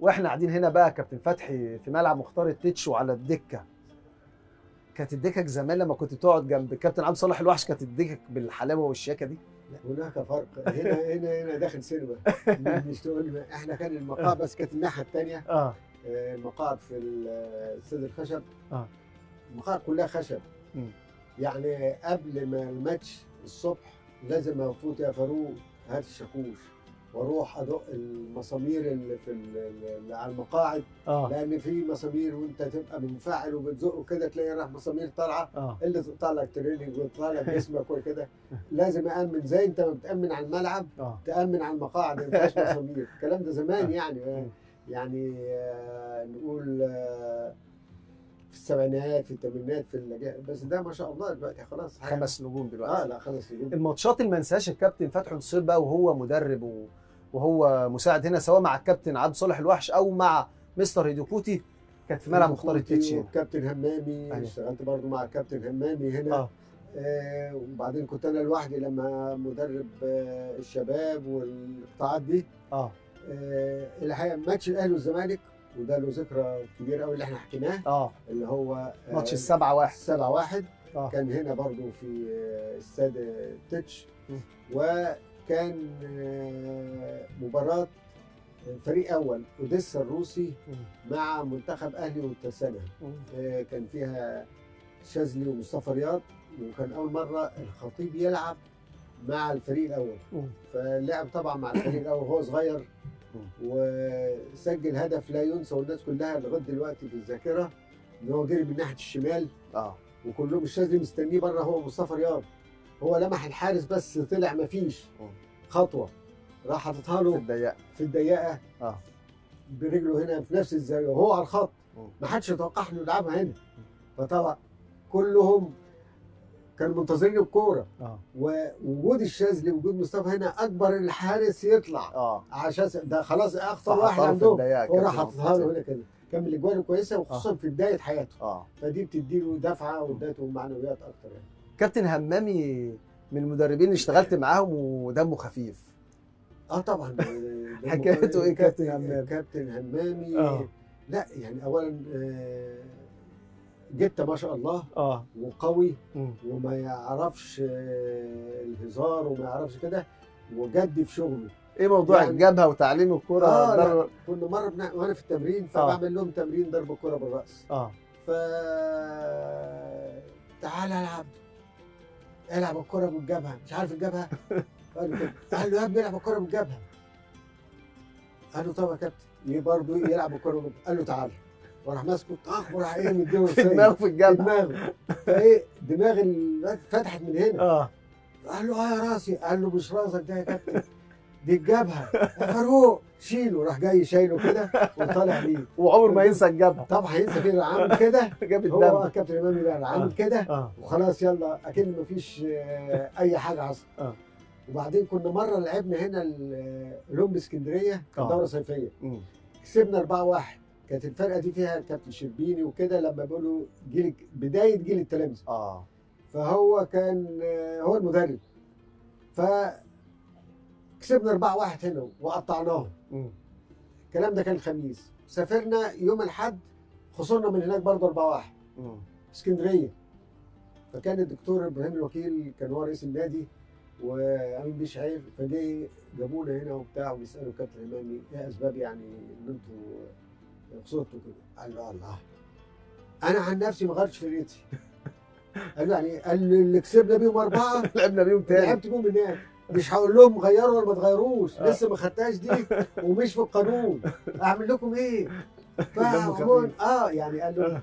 واحنا قاعدين هنا بقى كابتن فتحي في ملعب مختار التتش وعلى الدكه، كانت الدكك زمان لما كنت تقعد جنب الكابتن عبد صلاح الوحش كانت الدكك بالحلاوه والشياكه دي؟ هناك فرق. هنا هنا هنا داخل سينما، مش تقول احنا كان المقاعد بس كانت الناحيه الثانيه. المقاعد في السد الخشب، المقاعد كلها خشب. يعني قبل ما الماتش الصبح لازم افوت يا فاروق هات الشاكوش واروح ادق المسامير اللي في اللي على المقاعد. لان في مسامير وانت تبقى منفعل وبتزقه كده تلاقي راح مسامير طالعه اللي تقطع لك تريننج وتطلع لك جسمك وكده. لازم امن زي انت ما بتامن على الملعب تامن على المقاعد، ما ينفعش مسامير. الكلام ده زمان يعني يعني نقول في السبعينات في الثمانينات في بس ده ما شاء الله دلوقتي خلاص 5 نجوم دلوقتي. لا 5 نجوم. الماتشات اللي ما انساهاش الكابتن فتحي نصير بقى وهو مدرب وهو مساعد هنا، سواء مع الكابتن عبد صالح الوحش او مع مستر هيدوكوتي، كانت في ملعب مختار التتش. والكابتن همامي اشتغلت برضه مع الكابتن همامي هنا. وبعدين كنت انا لوحدي لما مدرب الشباب والقطاعات دي. الحقيقه ماتش الاهلي والزمالك وده له ذكرى كبيره قوي اللي احنا حكيناه. اللي هو ماتش 7-1. 7-1 كان هنا برضه في استاد التتش، وكان مباراه فريق اول اوديسا الروسي مع منتخب اهلي والترسانه. كان فيها شاذلي ومصطفى رياض، وكان اول مره الخطيب يلعب مع الفريق الاول. فلعب طبعا مع الفريق الاول وهو صغير وسجل هدف لا ينسى، والناس كلها لغايه دلوقتي في الذاكره ان هو جري من ناحيه الشمال. وكلهم الشاذلي مستنيه بره هو مصطفى رياض، هو لمح الحارس بس طلع مفيش خطوه، راح حاططها له في الضيقه برجله هنا في نفس الزاويه وهو على الخط، ما حدش يتوقع انه يلعبها هنا. فطبعا كلهم كانوا منتظرين الكوره. ووجود الشاذلي ووجود مصطفى هنا اكبر الحارس يطلع. عشان ده خلاص اخطر واحد عندهم وراح حاططها له هنا كده. كان من الاجوان الكويسه وخصوصا في بدايه حياته. فدي بتديله دفعه وادته معنويات اكتر يعني. كابتن همامي من المدربين اللي اشتغلت معاهم ودمه خفيف. طبعا. حكايته ايه كابتن همامي؟ كابتن همامي لا يعني اولا جته ما شاء الله. وقوي وما يعرفش الهزار وما يعرفش كده، وجد في شغله. ايه موضوع يعني الجبهه وتعليم الكوره؟ كنا مره وانا في التمرين فبعمل لهم تمرين ضرب الكوره بالراس. ف تعالى العب الكوره بالجبهه، مش عارف الجبهه. قال له كده، قال له يا ابني العب الكوره بالجبهه. قال له طب يا كابتن برضه يلعب الكوره بالجبهه. قال له تعالى، وراح ماسكه طخ وراح ايه مديله في دماغه في الجبهه. فايه دماغ الواد فتحت من هنا. قال له يا راسي. قال له مش راسك ده يا كابتن، دي الجبهه يا فاروق شيله. راح جاي شايله كده وطالع بيه. وعمر ما ينسى الجبهه طبعا. هينسى فين؟ عامل كده جاب الدم. هو كابتن امامي بقى عامل كده وخلاص يلا اكن مفيش اي حاجه حصلت. وبعدين كنا مره لعبنا هنا الأولمبي اسكندريه، كانت دوره صيفيه، كسبنا 4-1. كانت الفرقه دي فيها الكابتن شربيني وكده، لما بيقولوا جيل بدايه جيل التلامذه. فهو كان هو المدرب. ف كسبنا 4-1 هنا وقطعناه. الكلام ده كان الخميس. سافرنا يوم الاحد خسرنا من هناك برضه 4-1 اسكندريه. فكان الدكتور ابراهيم الوكيل كان هو رئيس النادي وامين بيه شعيب، فجاي جابونا هنا وبتاع وبيسالوا كابتن امامي ايه اسباب يعني ان انتوا خسرتوا كده؟ قال له الله انا عن نفسي ما غيرتش فرقتي. قال له يعني قال اللي كسبنا بيهم 4 لعبنا بيهم تاني، لعبت بيهم هناك، مش هقول لهم غيروا ولا ما تغيروش، لسه ما خدتهاش دي ومش في القانون، اعمل لكم ايه؟ فعموما يعني قال له